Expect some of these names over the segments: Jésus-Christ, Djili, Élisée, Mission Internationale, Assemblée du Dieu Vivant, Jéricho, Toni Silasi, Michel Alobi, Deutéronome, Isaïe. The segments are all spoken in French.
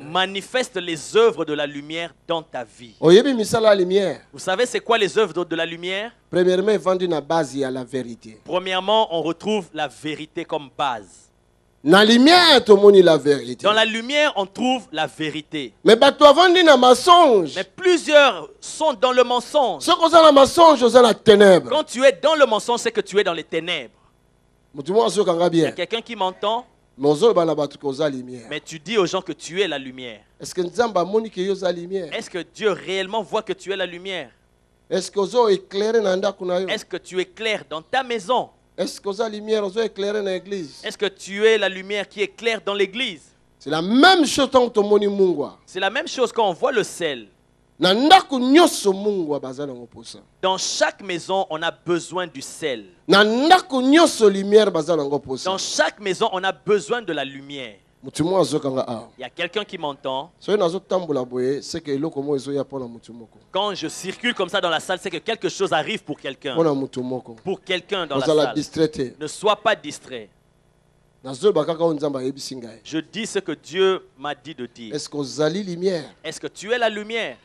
Manifeste les œuvres de la lumière dans ta vie. Vous savez c'est quoi les œuvres de la lumière? Premièrement, on retrouve la vérité comme base. Dans la lumière, on trouve la vérité. Mais plusieurs sont dans le mensonge. Quand tu es dans le mensonge, c'est que tu es dans les ténèbres. Il y a quelqu'un qui m'entend? Mais tu dis aux gens que tu es la lumière. Est-ce que Dieu réellement voit que tu es la lumière? Est-ce que tu éclaires dans ta maison? Est-ce que tu es la lumière qui éclaire dans l'église? C'est la même chose quand on voit le sel. Dans chaque maison, on a besoin du sel. Dans chaque maison, on a besoin de la lumière. Il y a quelqu'un qui m'entend? Quand je circule comme ça dans la salle, c'est que quelque chose arrive pour quelqu'un. Pour quelqu'un dans la salle. Ne sois pas distrait. Je dis ce que Dieu m'a dit de dire. Est-ce que tu es la lumière?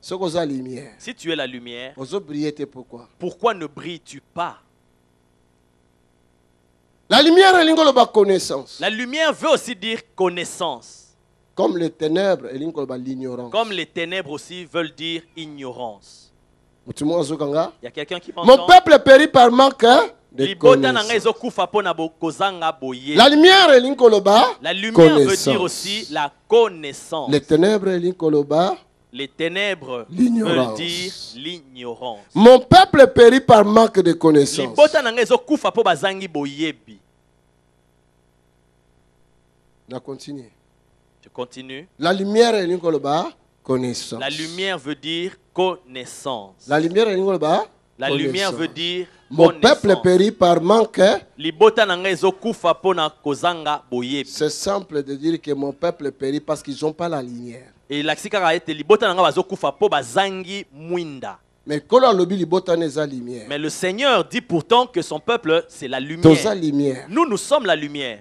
Si tu es la lumière, pourquoi ne brilles-tu pas? La lumière veut aussi dire connaissance. Comme les ténèbres, l'ignorance. Comme les ténèbres aussi veulent dire ignorance. Il y a quelqu'un qui m'entend? Mon peuple périt par manque de connaissance. La lumière veut dire aussi la connaissance. Les ténèbres veulent dire l'ignorance. Mon peuple périt par manque de connaissance. Je continue. La lumière est connaissance. La lumière veut dire connaissance. La lumière est connaissance. La lumière veut dire mon peuple périt par manque. C'est simple de dire que mon peuple périt parce qu'ils n'ont pas la lumière. Mais le Seigneur dit pourtant que son peuple c'est la lumière. Nous sommes la lumière.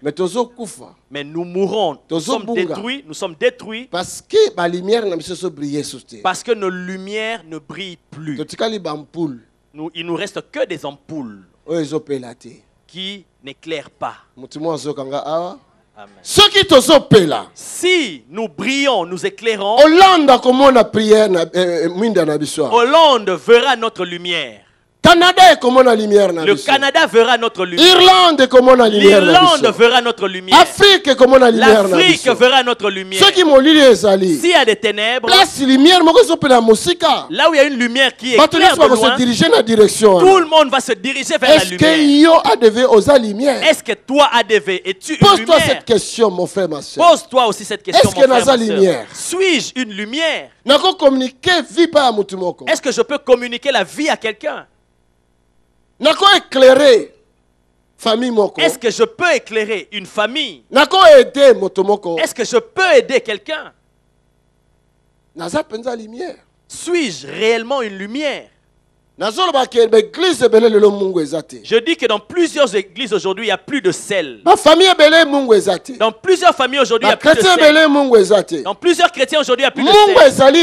Mais nous mourons. Nous sommes détruits. Parce que nos lumières ne brillent plus. Il nous reste que des ampoules qui n'éclairent pas. Amen. Si nous brillons, nous éclairons, Hollande verra notre lumière. Le Canada verra notre lumière. L'Irlande verra notre lumière. L'Afrique verra notre lumière. S'il y a des ténèbres, là où il y a une lumière qui éclaire de loin, tout le monde va se diriger vers la lumière. Est-ce que toi, ADV, es-tu une lumière? Pose-toi cette question, mon frère, ma soeur. Pose-toi aussi cette question, mon frère, ma soeur. Suis-je une lumière? Est-ce que je peux communiquer la vie à quelqu'un? Est-ce que je peux éclairer une famille? Est-ce que je peux aider quelqu'un? Suis-je réellement une lumière? Je dis que dans plusieurs églises aujourd'hui, il n'y a plus de sel. Dans plusieurs familles aujourd'hui, il n'y a plus de sel. Dans plusieurs chrétiens aujourd'hui, il n'y a plus de sel.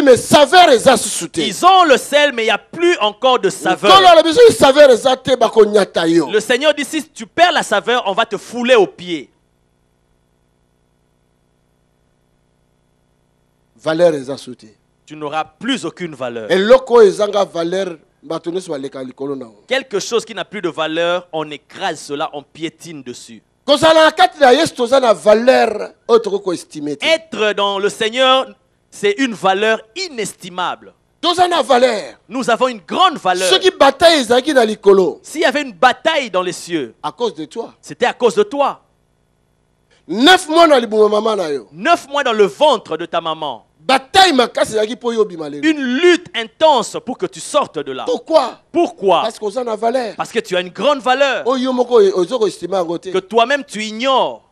Ils ont le sel, mais il n'y a plus encore de saveur. Le Seigneur dit, si tu perds la saveur, on va te fouler aux pieds. Tu n'auras plus aucune valeur. Quelque chose qui n'a plus de valeur, on écrase cela, on piétine dessus. Être dans le Seigneur, c'est une valeur inestimable. Nous avons une grande valeur. S'il y avait une bataille dans les cieux, c'était à cause de toi. 9 mois dans le ventre de ta maman. Une lutte intense pour que tu sortes de là. Pourquoi? Parce que tu as une grande valeur que toi-même tu ignores.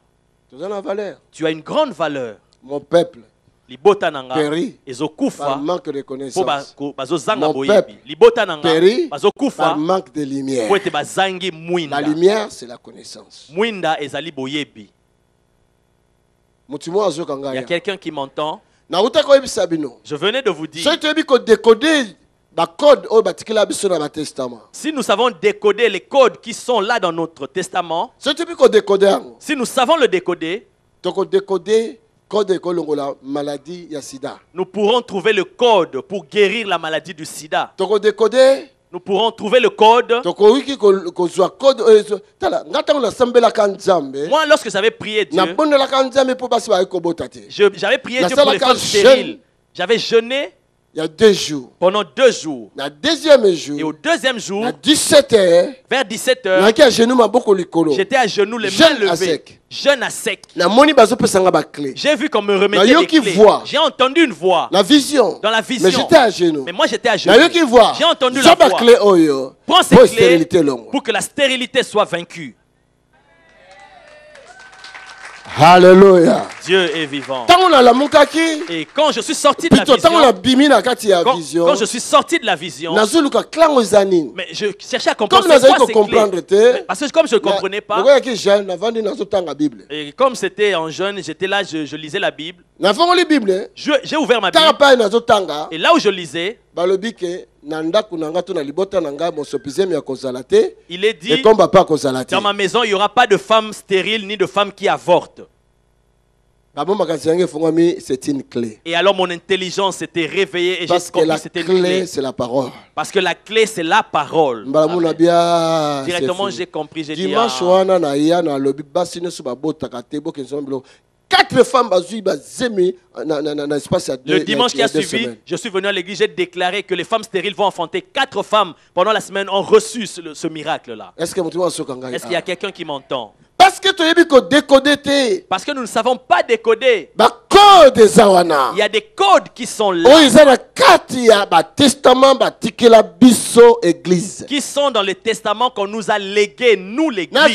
Tu as une grande valeur. Mon peuple périt par manque de connaissance. Mon peuple périt par manque de lumière. La lumière c'est la connaissance. Il y a quelqu'un qui m'entend. Je venais de vous dire. Si nous savons décoder les codes qui sont là dans notre testament, si nous savons le décoder, nous pourrons trouver le code pour guérir la maladie du sida. Nous pourrons trouver le code. Moi, lorsque j'avais prié Dieu, j'avais prié Dieu pour les femmes stériles. J'avais jeûné. Il y a 2 jours. Pendant 2 jours. Le deuxième jour. Et au deuxième jour. À 17h. Vers 17h. J'étais à genoux, les mains levées. Jeune à sec. J'ai vu qu'on me remettait les clés. J'ai entendu une voix. La vision. Dans la vision. Mais j'étais à genoux. Mais moi j'étais à genoux. J'ai entendu la voix. Prends ces clés pour que la stérilité soit vaincue. Alléluia. Dieu est vivant. Et quand je suis sorti de la vision, quand je suis sorti de la vision, mais je cherchais à comprendre ces clés. Parce que comme je ne comprenais pas, et comme c'était en jeûne, j'étais là, je lisais la Bible. J'ai ouvert ma Bible. Et là où je lisais, il est dit, dans ma maison, il n'y aura pas de femmes stériles ni de femmes qui avortent. C'est une clé. Et alors mon intelligence s'était réveillée et j'ai compris que c'était une clé. Parce que la clé, c'est la parole. Parce que la clé, c'est la parole. Amen. Directement, j'ai compris. J'ai dit, ah. 4 femmes dans l'espace. Le dimanche qui a suivi, je suis venu à l'église, j'ai déclaré que les femmes stériles vont enfanter. 4 femmes pendant la semaine ont reçu ce miracle-là. Est-ce qu'il y a quelqu'un qui m'entend? Parce que nous ne savons pas décoder. Il y a des codes qui sont là. Qui sont dans les testaments qu'on nous a légués, nous l'église.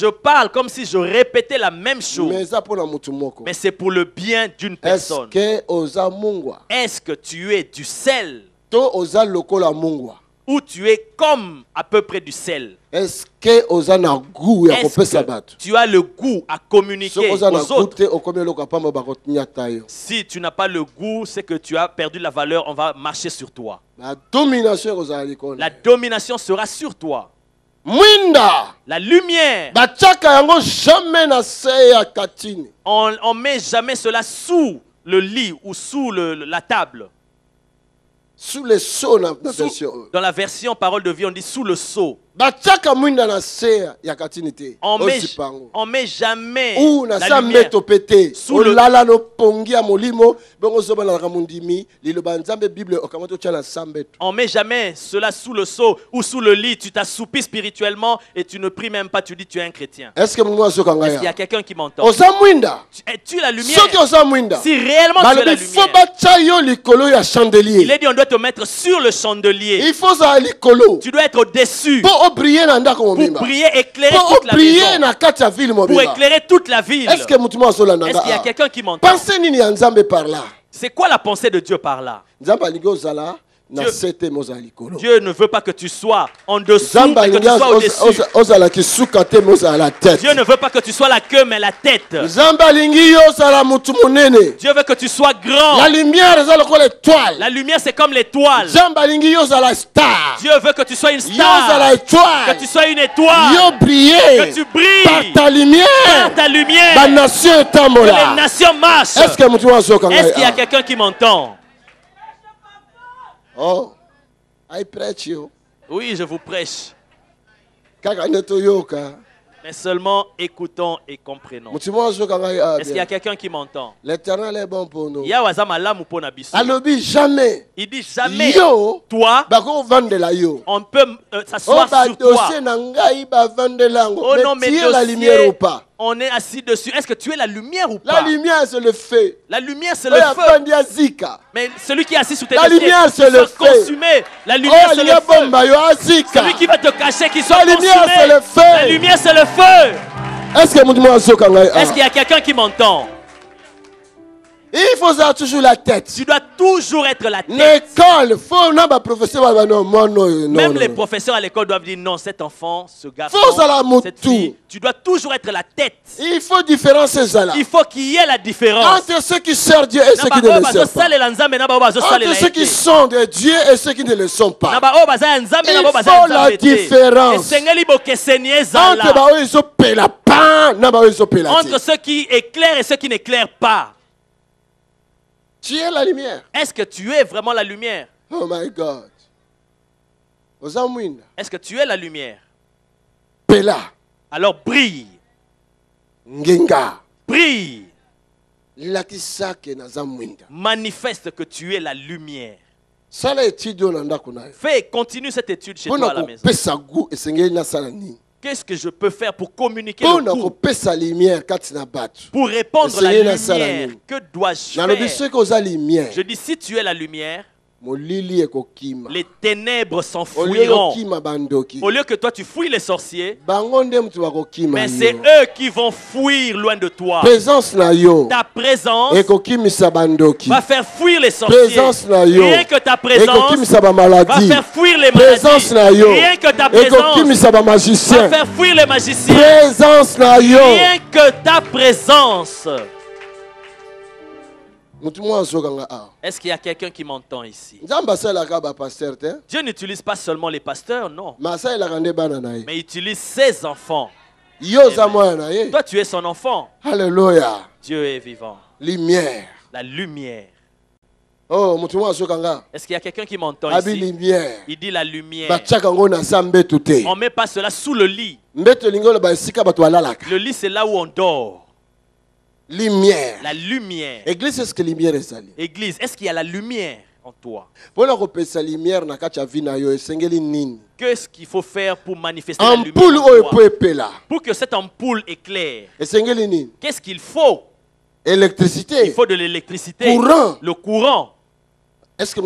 Je parle comme si je répétais la même chose. Mais c'est pour le bien d'une personne. Est-ce que tu es du sel? Où tu es comme à peu près du sel. Est-ce que tu as le goût à communiquer aux autres? Si tu n'as pas le goût, c'est que tu as perdu la valeur, on va marcher sur toi. La domination sera sur toi. La lumière. On ne met jamais cela sous le lit ou sous la table. Sous le sceau, dans la version Parole de Vie, on dit sous le sceau. On met jamais la lumière sous le... On met jamais cela sous le sceau ou sous le lit. Tu t'assoupis spirituellement et tu ne pries même pas. Tu dis tu es un chrétien. Est-ce qu'il y a quelqu'un qui m'entend? Es-tu la lumière? Si réellement tu es la lumière, il est dit on doit te mettre sur le chandelier. Tu dois être au-dessus. Pour prier, éclairer toute la ville. Pour éclairer toute la ville. Est-ce qu'il y a quelqu'un qui m'entend? C'est quoi la pensée de Dieu par là? Dieu ne veut pas que tu sois en dessous, mais que tu sois au-dessus. Dieu ne veut pas que tu sois la queue, mais la tête. Dieu veut que tu sois grand. La lumière, c'est comme l'étoile. Dieu veut que tu sois une star, que tu sois une étoile, que tu brilles par ta lumière, que les nations marchent. Est-ce qu'il y a quelqu'un qui m'entend? Oh, I preach you. Oui, je vous prêche. Mais seulement écoutons et comprenons. Est-ce qu'il y a quelqu'un qui m'entend? L'Éternel est bon pour nous. Il dit jamais, toi, on peut s'asseoir sur toi. Oh non, mais tu es la lumière ou pas? On est assis dessus. Est-ce que tu es la lumière ou pas? La lumière, c'est le feu. La lumière, c'est le feu. Mais celui qui est assis sous tes pieds, qui soit consumé. La lumière, c'est le feu. Celui qui va te cacher, qui soit consumé. La lumière, c'est le feu. Est-ce qu'il y a quelqu'un qui m'entend? Il faut avoir toujours la tête. Tu dois toujours être la tête. L'école, faut non, professeur, non. Même les professeurs à l'école doivent dire non, cet enfant, ce garçon, cette fille, tu dois toujours être la tête. Il faut différencier ça là. Il faut qu'il y ait la différence entre ceux qui servent Dieu et ceux qui ne le servent pas. Entre ceux qui sont de Dieu et ceux qui ne le sont pas. Il faut la différence. Entre ceux qui éclairent et ceux qui n'éclairent pas. Tu es la lumière. Est-ce que tu es vraiment la lumière? Oh my God. Est-ce que tu es la lumière? Pela. Alors brille. Ngenga. Brille. Manifeste que tu es la lumière. Fais, continue cette étude chez toi à la maison. Qu'est-ce que je peux faire pour communiquer le coup? Pour répondre à la lumière, que dois-je faire? Je dis, si tu es la lumière, les ténèbres s'enfuiront. Au lieu que toi tu fouilles les sorciers, mais c'est eux qui vont fuir loin de toi. Ta présence va faire fuir les sorciers. Rien que ta présence va faire fuir les maladies. Rien que ta présence va faire fuir les magiciens. Rien que ta présence. Est-ce qu'il y a quelqu'un qui m'entend ici? Dieu n'utilise pas seulement les pasteurs, non. Mais il utilise ses enfants. Toi, tu es son enfant. Alléluia. Dieu est vivant. Lumière. La lumière. Oh, est-ce qu'il y a quelqu'un qui m'entend ici? Il dit la lumière. On ne met pas cela sous le lit. Le lit, c'est là où on dort. Lumière. La lumière. Église, est-ce qu'il y a la lumière en toi? Qu'est-ce qu'il faut faire pour manifester la lumière? Pour que cette ampoule éclaire. Qu'est-ce qu'il faut? Électricité. Il faut de l'électricité. Courant. Le courant. Est-ce qu'il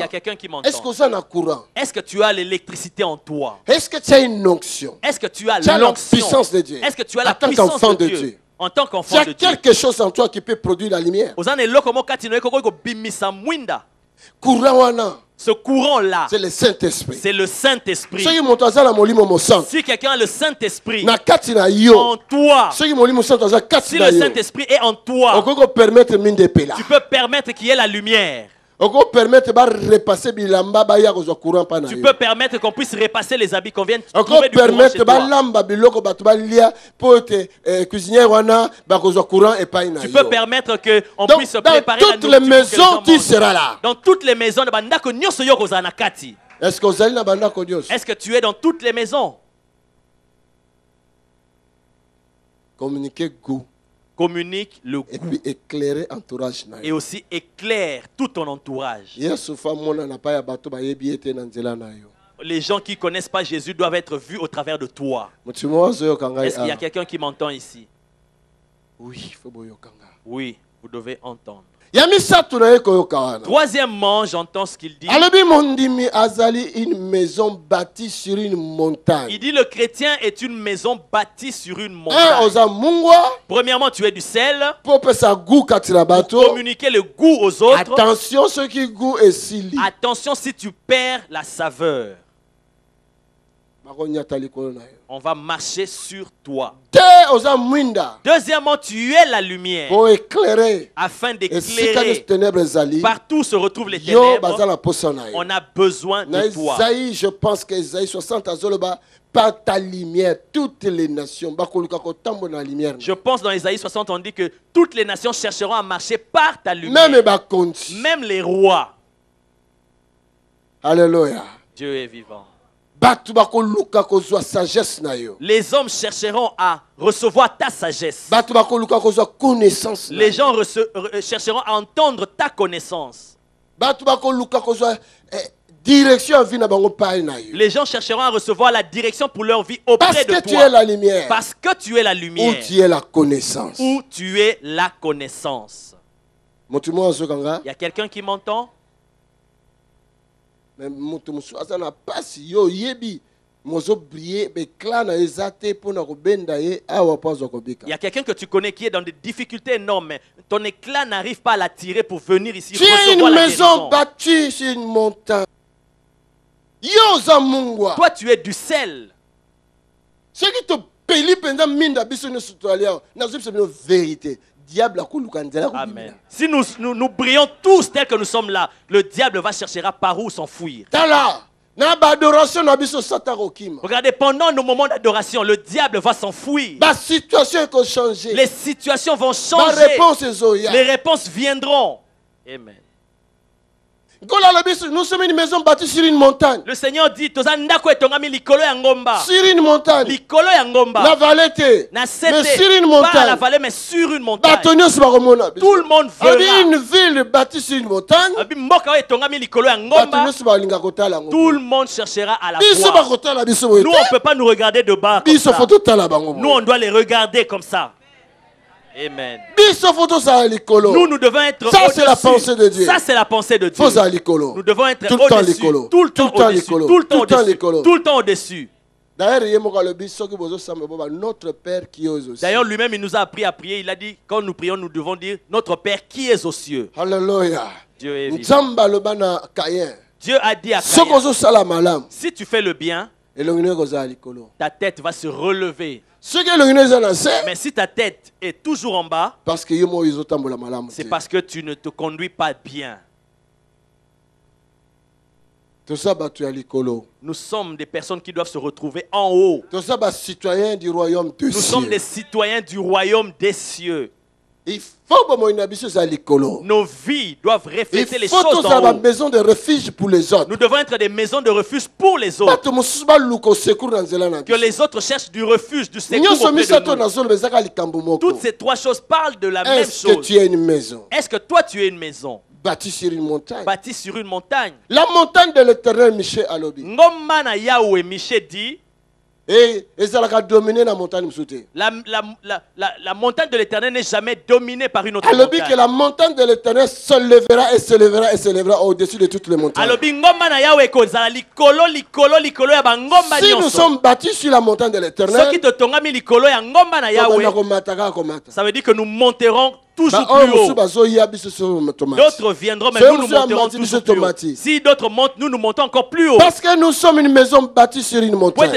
y a quelqu'un qui m'entend? Est-ce que tu as l'électricité en toi? Est-ce que tu as une onction? Est-ce que tu as la puissance de Dieu? Est-ce que tu as la puissance de Dieu? En tant qu'enfant de Dieu, il y a quelque chose en toi qui peut produire la lumière. Ce courant-là, c'est le Saint-Esprit. C'est le Saint-Esprit. Si quelqu'un a le Saint-Esprit en toi, si le Saint-Esprit est en toi, tu peux permettre qu'il y ait la lumière. Tu peux permettre qu'on puisse repasser les habits qu'on vient de trouver du courant chez toi. Tu peux permettre qu'on puisse préparer la nourriture. Dans toutes les maisons, tu seras là. Dans toutes les maisons, est-ce que tu es dans toutes les maisons? Communiquer goût. Communique le goût. Et puis éclairer l'entourage. Et aussi éclaire tout ton entourage. Les gens qui ne connaissent pas Jésus doivent être vus au travers de toi. Est-ce qu'il y a quelqu'un qui m'entend ici? Oui, oui, vous devez entendre. Troisièmement, j'entends ce qu'il dit. Il dit le chrétien est une maison bâtie sur une montagne. Premièrement, tu es du sel pour communiquer le goût aux autres. Attention si tu perds la saveur. On va marcher sur toi. Deuxièmement, tu es la lumière. Afin d'éclairer. Partout se retrouvent les ténèbres. On a besoin de toi. Je pense que Isaïe 60 par ta lumière, toutes les nations. Je pense dans Isaïe 60, on dit que toutes les nations chercheront à marcher par ta lumière. Même les rois. Alléluia. Dieu est vivant. Les hommes chercheront à recevoir ta sagesse. Les gens chercheront à entendre ta connaissance. Les gens chercheront à recevoir la direction pour leur vie auprès de toi. Parce que tu es la lumière. Parce que tu es la lumière. Ou tu es la connaissance. Ou tu es la connaissance. Il y a quelqu'un qui m'entend? Il y a quelqu'un que tu connais qui est dans des difficultés énormes. Ton éclat n'arrive pas à l'attirer pour venir ici. Tu es une maison bâtie sur une montagne. Toi, tu es du sel. Ce qui te pélit pendant mine d'abîme nous soutenir, nous sommes vérité. Diable amen. Si nous brillons tous tels que nous sommes là, le diable va chercher par où s'enfuir. Regardez, pendant nos moments d'adoration, le diable va s'enfuir. Les situations vont changer. Les réponses viendront. Amen. Nous sommes une maison bâtie sur une montagne. Le Seigneur dit sur une montagne. La vallée était. Mais sur une montagne. Pas à la vallée, mais sur une montagne. Tout le monde veut une ville bâtie sur une montagne. Tout le monde cherchera à la voir. Nous, on ne peut pas nous regarder de bas. Comme ça. Nous, on doit les regarder comme ça. Amen. Nous devons être ça c'est la pensée de Dieu. Ça c'est la pensée de Dieu. Nous devons être au-dessus. Tout le temps au-dessus. Tout le temps au-dessus. D'ailleurs lui-même il nous a appris à prier. Il a dit quand nous prions nous devons dire notre Père qui est aux cieux. Alléluia. Dieu est vivant. Dieu a dit à Caïn, si tu fais le bien, ta tête va se relever. Mais si ta tête est toujours en bas, c'est parce que tu ne te conduis pas bien. Nous sommes des personnes qui doivent se retrouver en haut. Nous sommes des citoyens du royaume des cieux. Nos vies doivent refléter les choses d'en haut. Nous devons être des maisons de refuge pour les autres. Que les autres cherchent du refuge, du secours auprès de nous. Toutes ces trois choses parlent de la même chose. Est-ce que tu es une maison? Est-ce que toi tu es une maison? Bâti sur une montagne. Bâti sur une montagne. La montagne de l'Éternel Michel Alobi. Ngomana Yahweh Michel dit. Et ça a dominé la montagne. La montagne de l'Éternel n'est jamais dominée par une autre montagne. Que la montagne de l'Éternel se lèvera et se lèvera et se lèvera au-dessus de toutes les montagnes. Si nous sommes bâtis sur la montagne de l'Éternel, ça veut dire que nous monterons toujours plus haut. D'autres viendront, mais nous monterons toujours plus haut. Si d'autres montent, nous montons encore plus haut. Parce que nous sommes une maison bâtie sur une montagne.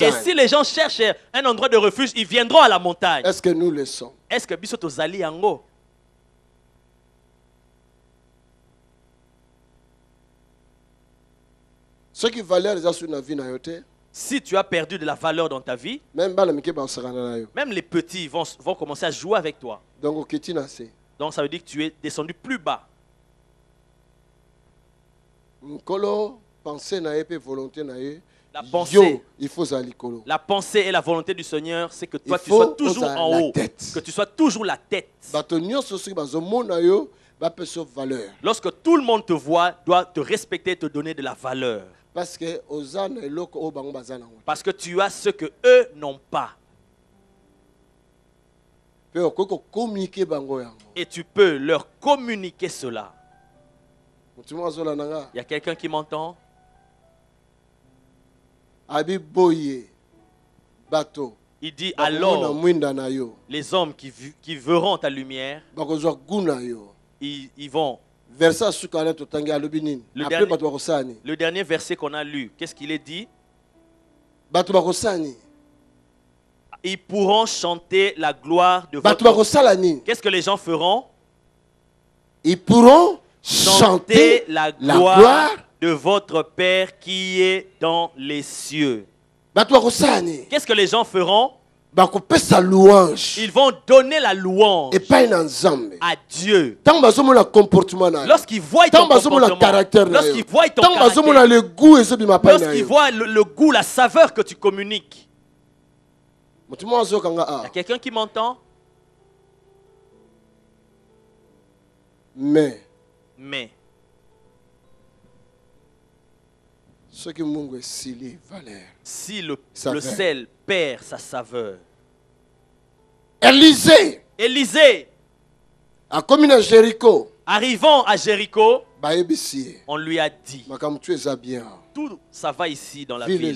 Et si les gens cherchent un endroit de refuge, ils viendront à la montagne. Est-ce que nous le sommes? Est-ce que biso tozali yango? Ce qui valait déjà sur la vie, si tu as perdu de la valeur dans ta vie, même les petits vont commencer à jouer avec toi. Donc ça veut dire que tu es descendu plus bas. La pensée, et la volonté du Seigneur, c'est que toi tu sois toujours en haut, que tu sois toujours la tête. Lorsque tout le monde te voit, doit te respecter et te donner de la valeur. Parce que tu as ce que eux n'ont pas. Et tu peux leur communiquer cela. Il y a quelqu'un qui m'entend? Il dit alors, les hommes qui verront ta lumière, ils vont... Le dernier verset qu'on a lu, qu'est-ce qu'il est dit? Ils pourront chanter la gloire de votre... Qu'est-ce que les gens feront? Ils pourront chanter la gloire de votre Père qui est dans les cieux. Qu'est-ce que les gens feront? Ils vont donner la louange à Dieu. Lorsqu'ils voient ton comportement, lorsqu'ils voient ton caractère, lorsqu'ils voient le goût, la saveur que tu communiques. Il y a quelqu'un qui m'entend? Mais si le sel perd sa saveur. Élisée a commis à Jéricho. Arrivant à Jéricho, on lui a dit, tout ça va ici dans la ville.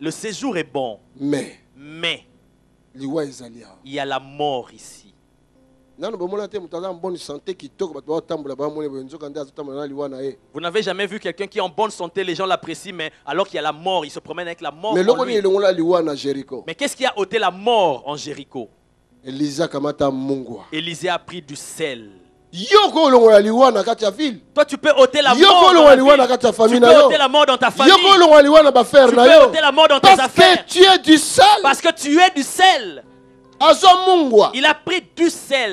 Le séjour est bon, mais il y a la mort ici. Vous n'avez jamais vu quelqu'un qui est en bonne santé, les gens l'apprécient, mais alors qu'il y a la mort, il se promène avec la mort. Mais qu'est-ce qui a ôté la mort en Jéricho? Élisée a pris du sel. Toi, tu peux ôter la mort dans ta famille. Tu peux ôter la mort dans ta famille. Tu peux ôter la mort dans tes affaires. Parce que tu es du sel. Parce que tu es du sel. Il a pris du sel.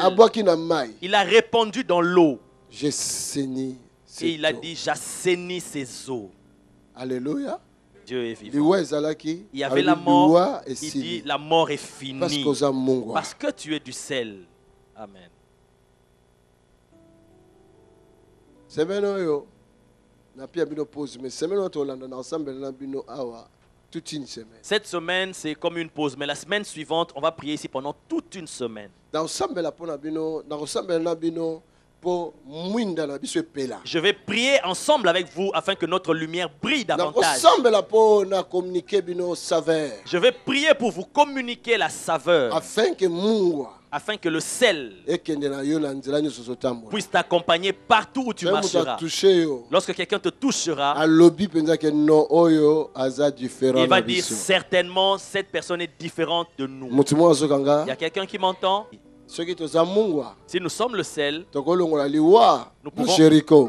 Il a répandu dans l'eau. J'ai saigné. Et il a dit, j'assaini ses eaux. Alléluia. Dieu est vivant. Il y avait la mort. Il dit, la mort est finie. Parce que tu es du sel. Amen. Cette semaine, c'est comme une pause, mais la semaine suivante, on va prier ici pendant toute une semaine. Je vais prier ensemble avec vous afin que notre lumière brille davantage. Je vais prier pour vous communiquer la saveur. Afin que le sel puisse t'accompagner partout où tu marcheras. Lorsque quelqu'un te touchera, il va dire certainement cette personne est différente de nous. Il y a quelqu'un qui m'entend? Si nous sommes le sel, nous pouvons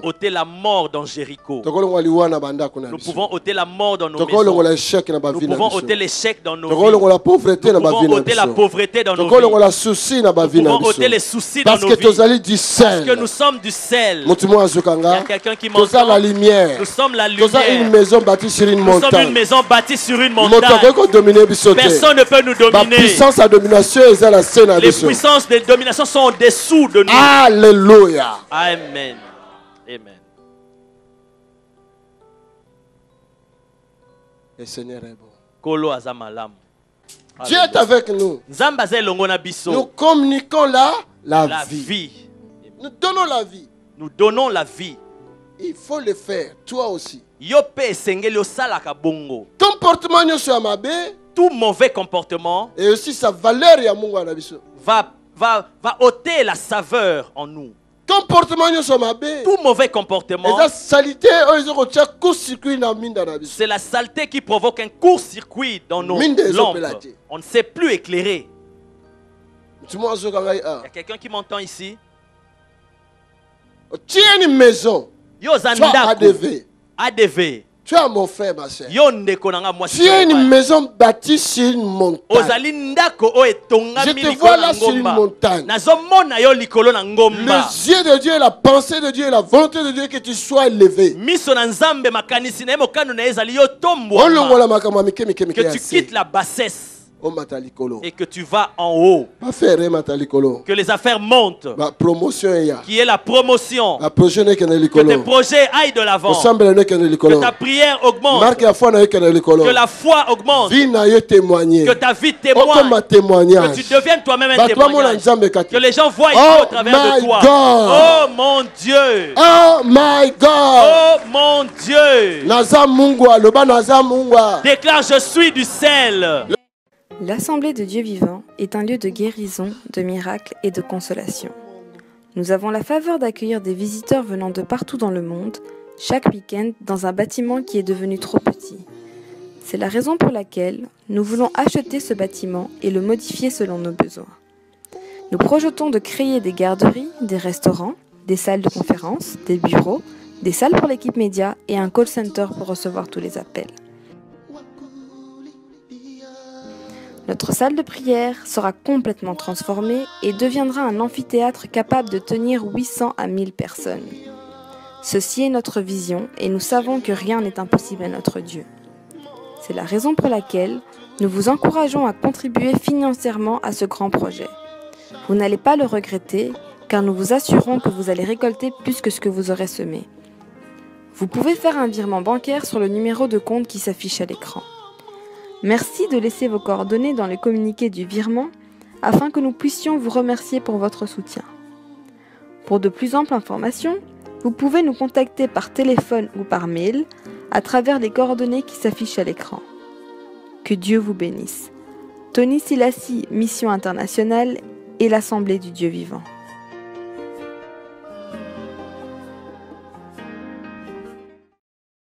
ôter la mort dans Jéricho. Nous pouvons ôter la mort dans nos maisons. Nous pouvons ôter l'échec dans nos vies. Nous pouvons ôter la pauvreté dans nos vies. Nous pouvons ôter les soucis dans nos vies. Parce que nous sommes du sel. Il y a quelqu'un qui m'entend. Nous sommes la lumière. Nous sommes une maison bâtie sur une montagne. Personne ne peut nous dominer. Les puissances des dominations sont en dessous de nous. Alléluia. Amen. Amen. Le Seigneur est bon. Kolo azamalam. Dieu est avec nous. Nous communiquons la vie. Nous donnons la vie. Nous donnons la vie. Il faut le faire, toi aussi. Ton comportement tout mauvais comportement. Et aussi sa valeur va ôter la saveur en nous. Tout mauvais comportement, c'est la saleté qui provoque un court-circuit dans nos lampes. On ne sait plus éclairer. Il y a quelqu'un qui m'entend ici? Tu as une maison. Tu as ADV. Tu as mon frère, ma soeur. Tu es une maison bâtie sur une montagne. Je te vois là sur une montagne. Les yeux de Dieu, la pensée de Dieu, la volonté de Dieu que tu sois élevé. Que tu quittes la bassesse. Et que tu vas en haut. Que les affaires montent. Qui est la promotion. Que tes projets aillent de l'avant. Que ta prière augmente. Que la foi augmente. Que ta vie témoigne. Que tu deviennes toi-même un témoignage. Que les gens voient au travers de toi. Oh mon Dieu. Oh my God. Oh mon Dieu. Déclare, je suis du sel. L'Assemblée de Dieu Vivant est un lieu de guérison, de miracles et de consolation. Nous avons la faveur d'accueillir des visiteurs venant de partout dans le monde, chaque week-end dans un bâtiment qui est devenu trop petit. C'est la raison pour laquelle nous voulons acheter ce bâtiment et le modifier selon nos besoins. Nous projetons de créer des garderies, des restaurants, des salles de conférences, des bureaux, des salles pour l'équipe média et un call center pour recevoir tous les appels. Notre salle de prière sera complètement transformée et deviendra un amphithéâtre capable de tenir 800 à 1000 personnes. Ceci est notre vision et nous savons que rien n'est impossible à notre Dieu. C'est la raison pour laquelle nous vous encourageons à contribuer financièrement à ce grand projet. Vous n'allez pas le regretter car nous vous assurons que vous allez récolter plus que ce que vous aurez semé. Vous pouvez faire un virement bancaire sur le numéro de compte qui s'affiche à l'écran. Merci de laisser vos coordonnées dans le communiqué du virement afin que nous puissions vous remercier pour votre soutien. Pour de plus amples informations, vous pouvez nous contacter par téléphone ou par mail à travers les coordonnées qui s'affichent à l'écran. Que Dieu vous bénisse. Toni Silasi, Mission Internationale et l'Assemblée du Dieu Vivant.